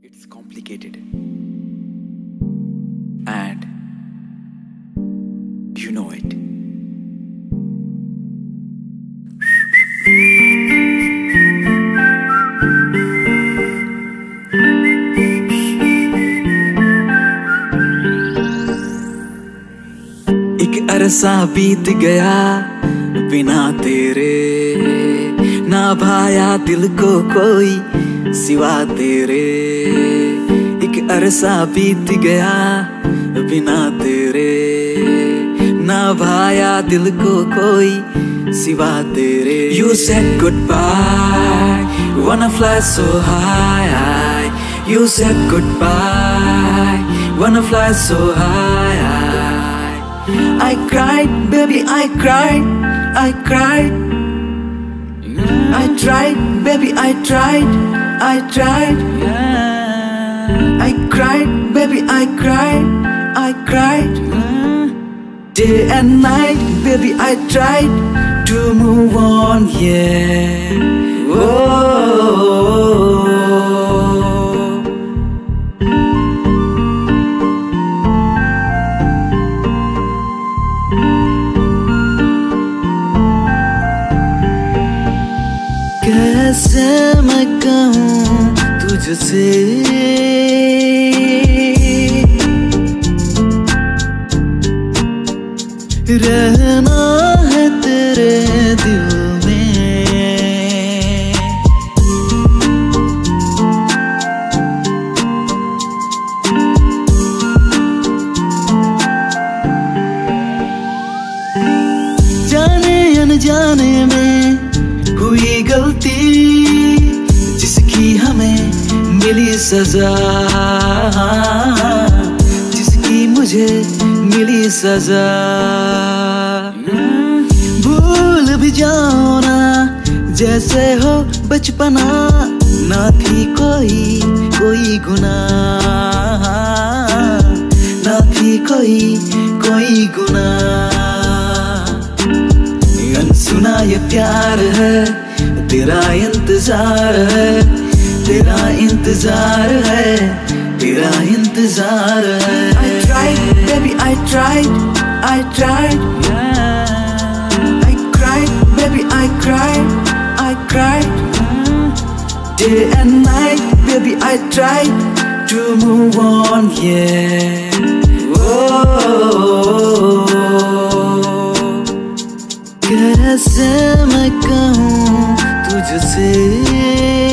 It's complicated and you know it. एक अरसा बीत गया बिना तेरे, ना भाया दिल को कोई सिवा तेरे। एक अरसा बीत गया बिना तेरे, ना भाया दिल को कोई सिवा तेरे। You said goodbye, wanna fly so high. You said goodbye, wanna fly so high. I cried, baby, I cried, I cried. I tried, baby, I tried, I tried, yeah. I cried, baby, I cried, I cried, yeah. Day and night, baby, I tried to move on, yeah. Oh, कैसे मैं कहूँ तुझसे, रहना है तेरे दिल में। जाने अनजाने में हुई गलती, जिसकी हमें मिली सजा, जिसकी मुझे मिली सजा। भूल भी जाओ ना जैसे हो बचपना, ना थी कोई कोई गुनाह, ना थी कोई कोई गुनाह। अनसुना ये प्यार है, तेरा इंतजार है, तेरा इंतजार है, तेरा इंतजार है। I tried, baby, I tried, I tried, yeah. I cried, baby, I cried, I cried, yeah. Day and night, baby, I tried to move on, yeah. Oh, कैसे मैं कहूँ तुझसे।